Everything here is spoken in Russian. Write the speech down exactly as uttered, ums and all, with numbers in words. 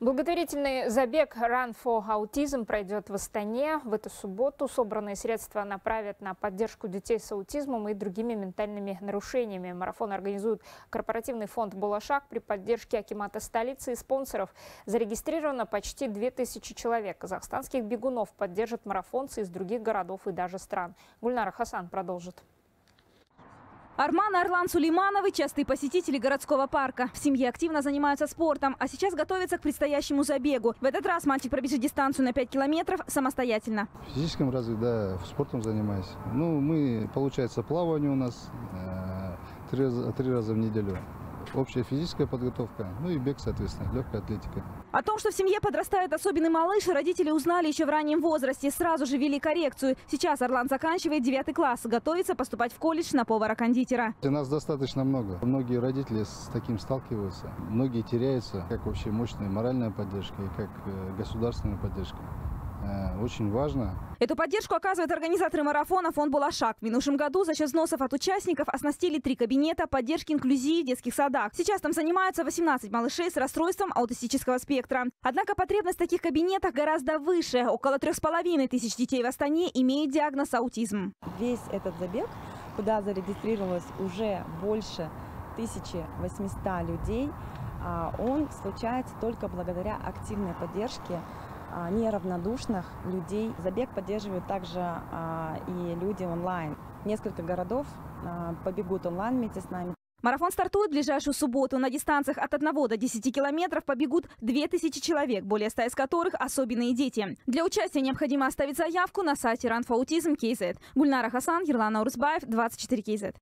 Благотворительный забег Run for Autism пройдет в Астане. В эту субботу собранные средства направят на поддержку детей с аутизмом и другими ментальными нарушениями. Марафон организует корпоративный фонд «Болашак» при поддержке Акимата столицы и спонсоров. Зарегистрировано почти две тысячи человек. Казахстанских бегунов поддержат марафонцы из других городов и даже стран. Гульнара Хасан продолжит. Арман и Орлан Сулеймановы – частые посетители городского парка. В семье активно занимаются спортом, а сейчас готовятся к предстоящему забегу. В этот раз мальчик пробежит дистанцию на пять километров самостоятельно. В физическом развитии, да, спортом занимаюсь. Ну, мы, получается, плавание у нас э, три, раза, три раза в неделю. Общая физическая подготовка, ну и бег, соответственно, легкая атлетика. О том, что в семье подрастает особенный малыш, родители узнали еще в раннем возрасте. Сразу же ввели коррекцию. Сейчас Орлан заканчивает девятый класс, готовится поступать в колледж на повара-кондитера. У нас достаточно много. Многие родители с таким сталкиваются. Многие теряются, как вообще мощная моральная поддержка и как государственная поддержка. Очень важно. Эту поддержку оказывают организаторы марафона «Фонд Болашак». В минувшем году за счет взносов от участников оснастили три кабинета поддержки инклюзии в детских садах. Сейчас там занимаются восемнадцать малышей с расстройством аутистического спектра. Однако потребность в таких кабинетах гораздо выше. Около трех с половиной тысяч детей в Астане имеют диагноз аутизм. Весь этот забег, куда зарегистрировалось уже больше тысячи восьмисот людей, он случается только благодаря активной поддержке неравнодушных людей. Забег поддерживают также а, и люди онлайн. Несколько городов а, побегут онлайн вместе с нами. Марафон стартует в ближайшую субботу. На дистанциях от одного до десяти километров побегут две тысячи человек, более ста из которых особенные дети. Для участия необходимо оставить заявку на сайте ран фо аутизм точка кз. Гульнара Хасан, Ирлана Урусбаев, двадцать четыре кз.